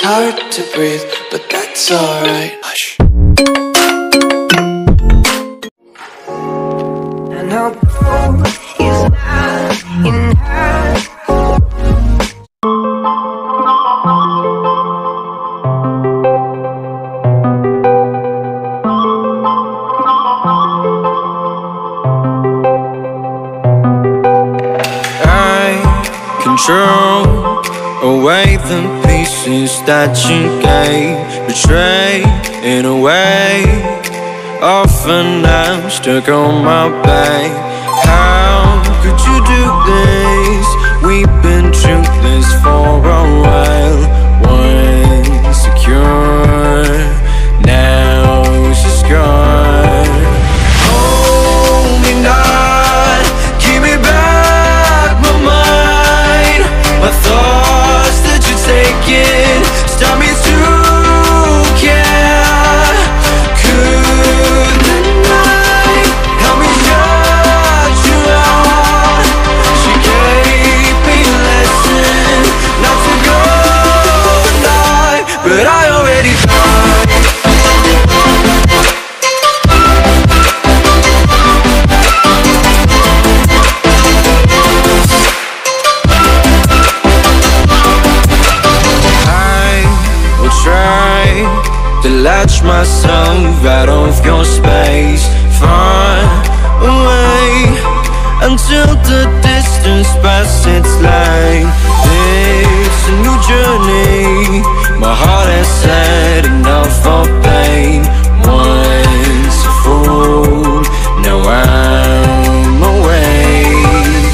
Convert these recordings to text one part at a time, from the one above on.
It's hard to breathe, but that's alright. And although he's not in her, I control away the pieces that you gave, betrayed in a way. Often I'm stuck on my back. How could you do this? We've been together for a while. Once secure, now she's gone. Hold me not, give me back my mind, my thoughts. Take it, stop me to care. Could the night help me judge you out? She gave me a lesson not to go die, but I already died. To latch myself out of your space, far away until the distance passes its line. It's a new journey. My heart has said enough of pain. Once a fool, now I'm awake.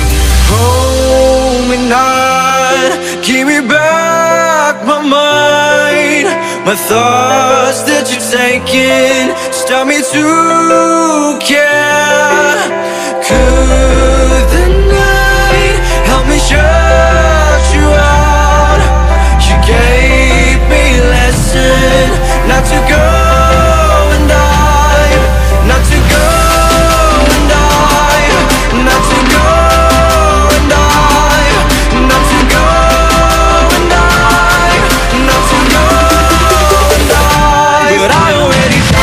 Hold me not, give me back my mind, my thoughts that you've taken, stop me to care. Could the night help me shut you out? You gave me a lesson not to go and die, not to go and die, not to go and die, not to go and die, not to go and die. But I already died.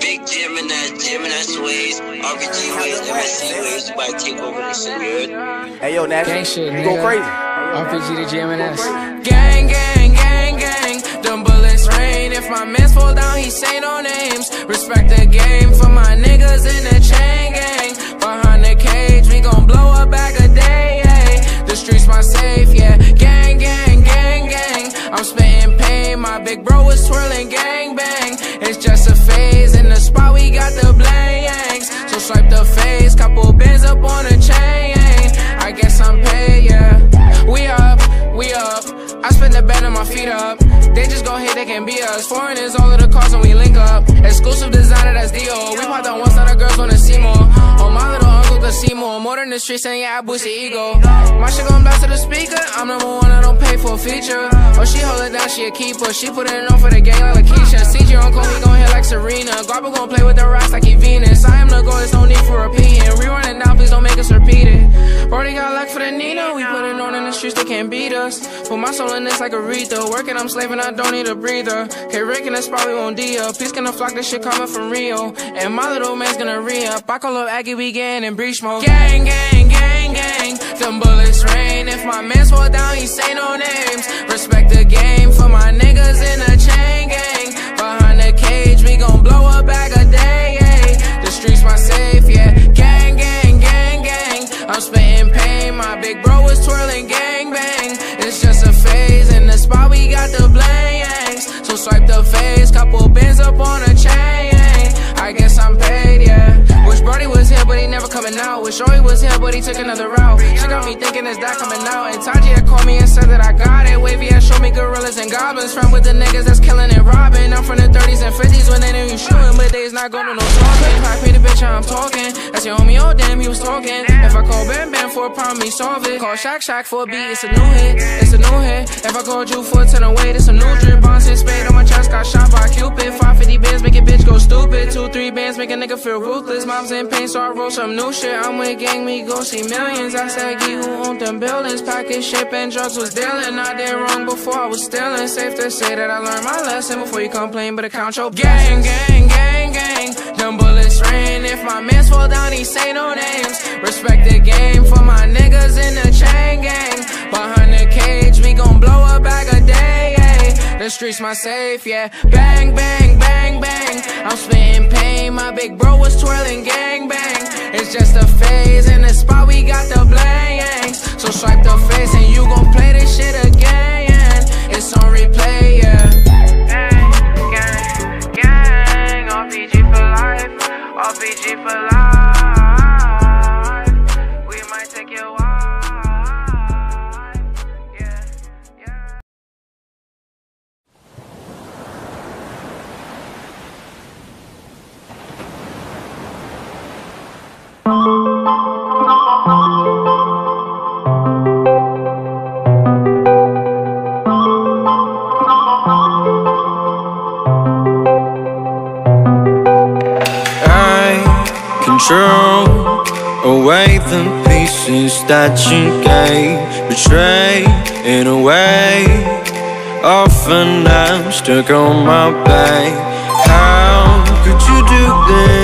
Big Gemini Sways, RPG Waves, MSC Waves, about to take over this shit, you heard? Hey, yo, Nash, gang shit, you go crazy. RPG to Gemini. Gang, gang, gang, gang, them bullets rain. If my mans fall down, he say no names. Respect the game for my niggas in the chain gang. Behind the cage, we gon' blow a bag a day, ay. The streets my safe, yeah. Gang, gang, gang, gang, I'm spittin' pain. My big bro was twirling gang bang. It's just a phase, in the spot we got the blanks. So swipe the face, couple bands up on the chain. I guess I'm paid, yeah. We up, we up. I spend the bed and my feet up. They just go hit, they can't be us. Foreigners, all of the cars when we link up. Exclusive designer, that's D.O. We popped on one side, the girls wanna see more. Oh, my little uncle could see more. More than the streets, and yeah, I boost the ego. My shit gon' blast to the speaker. I'm number one, I don't pay for a feature. Oh, she hold it down, she a keeper. She put it on for the gang like Lakeisha. CJ uncle, he gon' hit like Serena. Garba gon' play with the rocks like he Venus. I am the goal, there's no need for repeating. Rerun it now, please don't make us repeat it. Brody got luck for the Nina. We put it on in the streets, they can't beat us. Put my soul in this like Aretha. Working, I'm slaving, I don't need a breather. K Rick in the spot, we won't D-up. Peace gonna flock, this shit coming from Rio. And my little man's gonna re-up. I call up Aggie, we getting in breach mode. Gang, gang, gang, gang, them bullets rain. If my man's fall down, he say no names. Respect the game for my niggas in the chain gang. Behind the cage, we gon' blow a bag a day, ay. The streets my safe, yeah. Gang, gang, gang, gang, I'm spittin' pain. My big bro is twirling gang bang. It's just a phase, in the spot we got the blanks. So swipe the face, couple bands up on a chain. I guess I'm paid, yeah. Wish Brody was here, but he never coming out. Wish Joey was here, but he took another route. She got me thinking, is that coming out? And Taji had called me and said that I got it. Wavy had showed me gorillas and goblins. Friend with the niggas that's killing and robbing. I'm from the 30s and 50s when they knew you shooting, but they's not going to no talking. Pack me the bitch, I'm talking. That's your homie, oh damn, he was talking. If I call Bam Bam for a problem, he solve it. Call Shaq Shaq for a beat, it's a new hit, it's a new hit. If I call Jew for a 10 away, it's a new drip. Bounce and spade on my chest, got shot by Cupid. 550 bands, make a bitch go stupid. 2-3 bands make a nigga feel ruthless. Mom's in pain, so I roll some new shit. I'm with gang, we go see millions. I said, you who owned them buildings. Package shipping, drugs was dealing. I did wrong before I was stealing. Safe to say that I learned my lesson. Before you complain, better count your blessings. Gang, gang, gang, gang, them bullets rain. If my mans fall down, he say no names. Respect the game for my niggas in the chain gang. Behind the cage, we gon' blow a bag a day. The streets my safe, yeah. Bang, bang, bang, bang, I'm spittin' pain. My big bro was twirling gang bang. It's just a phase, in the spot we got the blanks. So swipe the face and you gon' play this shit again. It's on replay, yeah. Gang, gang, gang, RPG for life, RPG for life. We might take your wife. Throw away the pieces that you gave. Betray in a way. Often I'm stuck on my back. How could you do this?